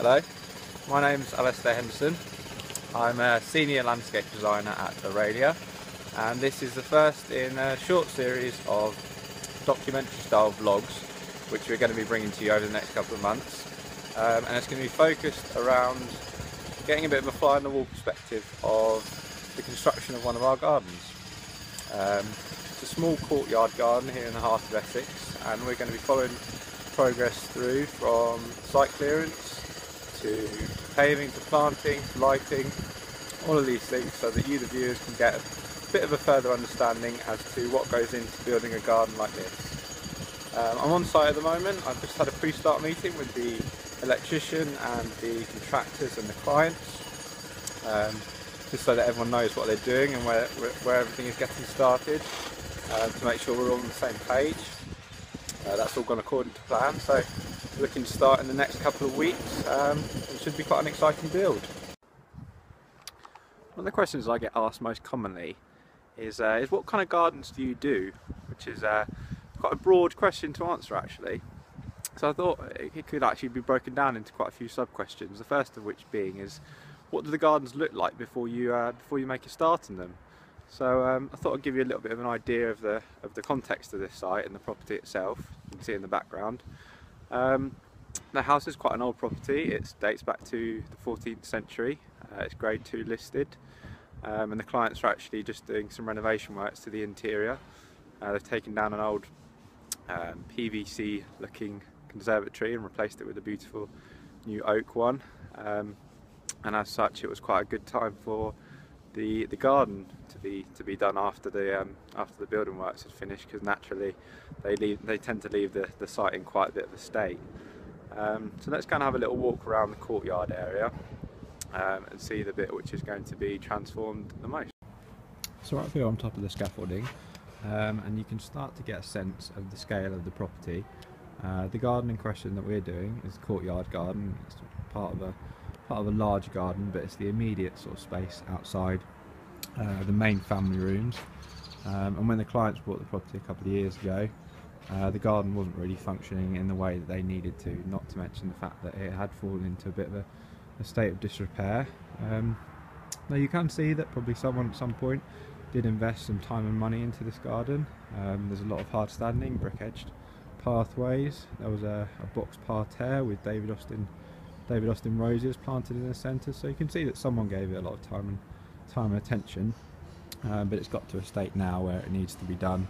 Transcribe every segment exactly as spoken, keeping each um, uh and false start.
Hello, my name's Alastair Henderson. I'm a senior landscape designer at Aralia, and this is the first in a short series of documentary style vlogs which we're going to be bringing to you over the next couple of months, um, and it's going to be focused around getting a bit of a fly on the wall perspective of the construction of one of our gardens. Um, it's a small courtyard garden here in the heart of Essex, and we're going to be following progress through from site clearance to paving to planting to lighting, all of these things, so that you the viewers can get a bit of a further understanding as to what goes into building a garden like this. Um, I'm on site at the moment. I've just had a pre-start meeting with the electrician and the contractors and the clients, um, just so that everyone knows what they're doing and where, where everything is getting started, uh, to make sure we're all on the same page. Uh, that's all gone according to plan, so looking to start in the next couple of weeks. Um, it should be quite an exciting build. One of the questions I get asked most commonly is, uh, is what kind of gardens do you do? Which is uh, quite a broad question to answer actually. So I thought it could actually be broken down into quite a few sub-questions. The first of which being is, what do the gardens look like before you uh, before you make a start in them? So um, I thought I'd give you a little bit of an idea of the of the context of this site and the property itself. You can see in the background. Um, the house is quite an old property. It dates back to the fourteenth century. Uh, it's grade two listed, um, and the clients are actually just doing some renovation works to the interior. Uh, they've taken down an old um, P V C looking conservatory and replaced it with a beautiful new oak one, um, and as such it was quite a good time for the the garden to be to be done after the um, after the building works had finished, because naturally they leave they tend to leave the, the site in quite a bit of a state. Um, so let's kind of have a little walk around the courtyard area um, and see the bit which is going to be transformed the most. So right here on top of the scaffolding, um, and you can start to get a sense of the scale of the property. Uh, the garden in question that we're doing is the courtyard garden. It's part of a part of a large garden, but it's the immediate sort of space outside uh, the main family rooms, um, and when the clients bought the property a couple of years ago, uh, the garden wasn't really functioning in the way that they needed to, not to mention the fact that it had fallen into a bit of a, a state of disrepair. Um, now you can see that probably someone at some point did invest some time and money into this garden. Um, there's a lot of hard standing brick edged pathways. There was a, a box parterre with David Austin David Austin roses planted in the centre, so you can see that someone gave it a lot of time and time and attention, um, but it's got to a state now where it needs to be done,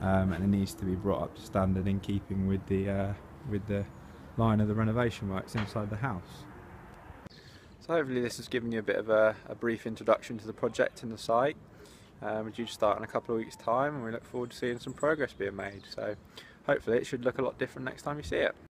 um, and it needs to be brought up to standard in keeping with the uh, with the line of the renovation works inside the house. So hopefully this has given you a bit of a, a brief introduction to the project and the site. Um, we're due to start in a couple of weeks' time, and we look forward to seeing some progress being made. So hopefully it should look a lot different next time you see it.